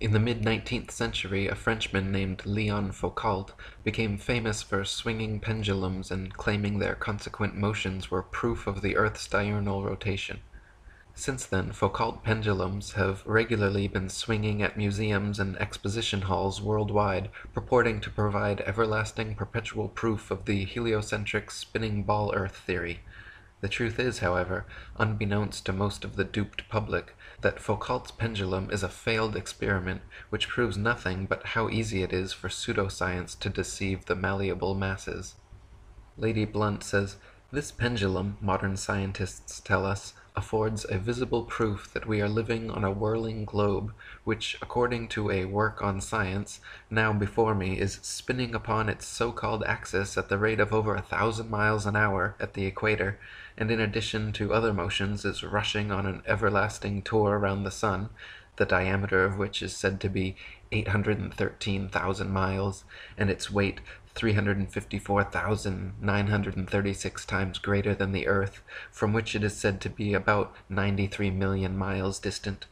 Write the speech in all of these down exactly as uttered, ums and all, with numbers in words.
In the mid-nineteenth century, a Frenchman named Léon Foucault became famous for swinging pendulums and claiming their consequent motions were proof of the Earth's diurnal rotation. Since then, Foucault pendulums have regularly been swinging at museums and exposition halls worldwide, purporting to provide everlasting perpetual proof of the heliocentric spinning ball Earth theory. The truth is, however, unbeknownst to most of the duped public, that Foucault's pendulum is a failed experiment which proves nothing but how easy it is for pseudoscience to deceive the malleable masses. Lady Blount says, "This pendulum, modern scientists tell us, affords a visible proof that we are living on a whirling globe, which, according to a work on science, now before me, is spinning upon its so-called axis at the rate of over a thousand miles an hour at the equator, and in addition to other motions is rushing on an everlasting tour around the sun, the diameter of which is said to be eight hundred thirteen thousand miles, and its weight three hundred fifty-four thousand nine hundred thirty-six times greater than the Earth, from which it is said to be about ninety-three million miles distant,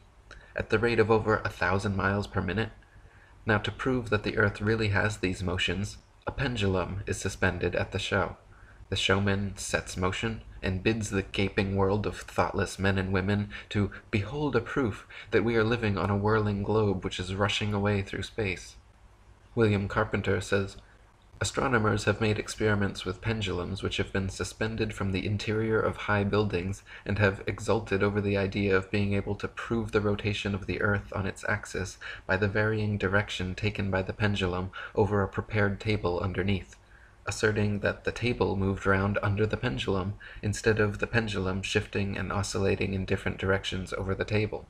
at the rate of over a thousand miles per minute. Now, to prove that the Earth really has these motions, a pendulum is suspended at the show. The showman sets motion, and bids the gaping world of thoughtless men and women to behold a proof that we are living on a whirling globe which is rushing away through space." William Carpenter says, "Astronomers have made experiments with pendulums which have been suspended from the interior of high buildings and have exulted over the idea of being able to prove the rotation of the Earth on its axis by the varying direction taken by the pendulum over a prepared table underneath, asserting that the table moved round under the pendulum instead of the pendulum shifting and oscillating in different directions over the table.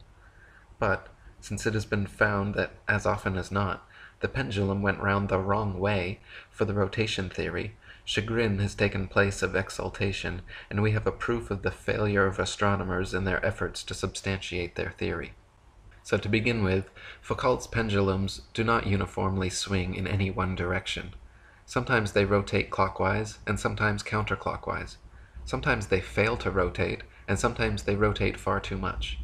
But, since it has been found that, as often as not, the pendulum went round the wrong way for the rotation theory, chagrin has taken place of exultation, and we have a proof of the failure of astronomers in their efforts to substantiate their theory." So to begin with, Foucault's pendulums do not uniformly swing in any one direction. Sometimes they rotate clockwise, and sometimes counterclockwise. Sometimes they fail to rotate, and sometimes they rotate far too much.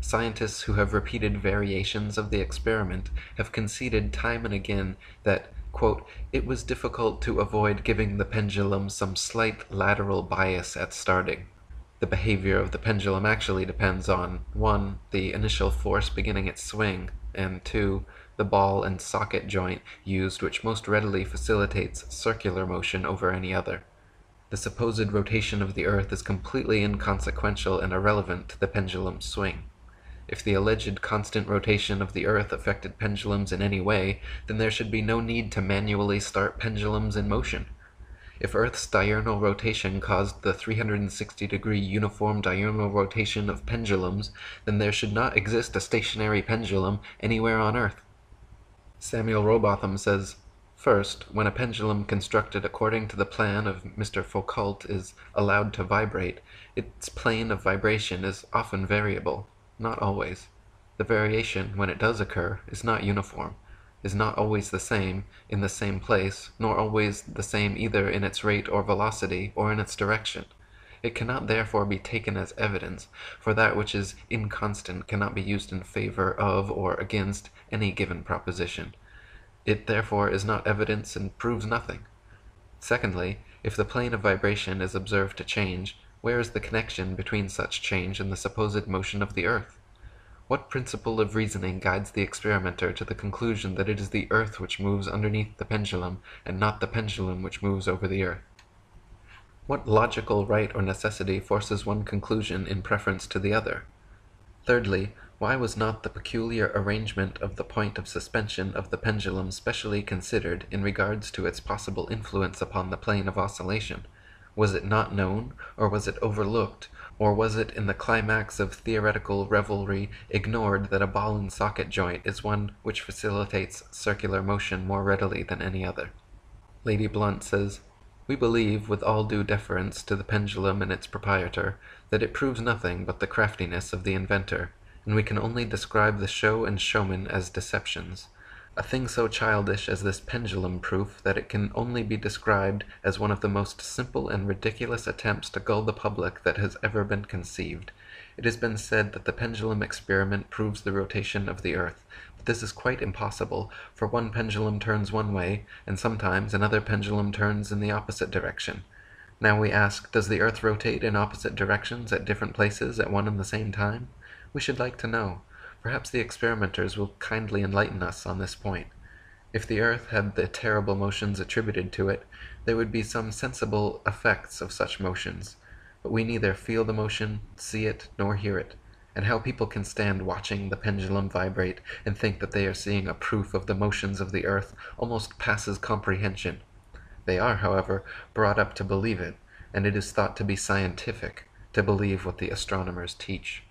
Scientists who have repeated variations of the experiment have conceded time and again that, quote, "it was difficult to avoid giving the pendulum some slight lateral bias at starting. The behavior of the pendulum actually depends on, one, the initial force beginning its swing, and two, the ball and socket joint used which most readily facilitates circular motion over any other. The supposed rotation of the Earth is completely inconsequential and irrelevant to the pendulum's swing. If the alleged constant rotation of the Earth affected pendulums in any way, then there should be no need to manually start pendulums in motion. If Earth's diurnal rotation caused the three hundred sixty degree uniform diurnal rotation of pendulums, then there should not exist a stationary pendulum anywhere on Earth." Samuel Rowbotham says, "First, when a pendulum constructed according to the plan of Mister Foucault is allowed to vibrate, its plane of vibration is often variable. Not always. The variation, when it does occur, is not uniform, is not always the same, in the same place, nor always the same either in its rate or velocity, or in its direction. It cannot therefore be taken as evidence, for that which is inconstant cannot be used in favor of or against any given proposition. It therefore is not evidence and proves nothing. Secondly, if the plane of vibration is observed to change, where is the connection between such change and the supposed motion of the Earth? What principle of reasoning guides the experimenter to the conclusion that it is the Earth which moves underneath the pendulum, and not the pendulum which moves over the Earth? What logical right or necessity forces one conclusion in preference to the other? Thirdly, why was not the peculiar arrangement of the point of suspension of the pendulum specially considered in regards to its possible influence upon the plane of oscillation? Was it not known, or was it overlooked, or was it in the climax of theoretical revelry ignored that a ball and socket joint is one which facilitates circular motion more readily than any other?" Lady Blount says, "We believe, with all due deference to the pendulum and its proprietor, that it proves nothing but the craftiness of the inventor, and we can only describe the show and showman as deceptions. A thing so childish as this pendulum proof that it can only be described as one of the most simple and ridiculous attempts to gull the public that has ever been conceived, It has been said that the pendulum experiment proves the rotation of the Earth, but this is quite impossible, for one pendulum turns one way, and sometimes another pendulum turns in the opposite direction. Now we ask, does the Earth rotate in opposite directions at different places at one and the same time? We should like to know. Perhaps the experimenters will kindly enlighten us on this point. If the Earth had the terrible motions attributed to it, there would be some sensible effects of such motions. But we neither feel the motion, see it, nor hear it. And how people can stand watching the pendulum vibrate and think that they are seeing a proof of the motions of the Earth almost passes comprehension. They are, however, brought up to believe it, and it is thought to be scientific to believe what the astronomers teach.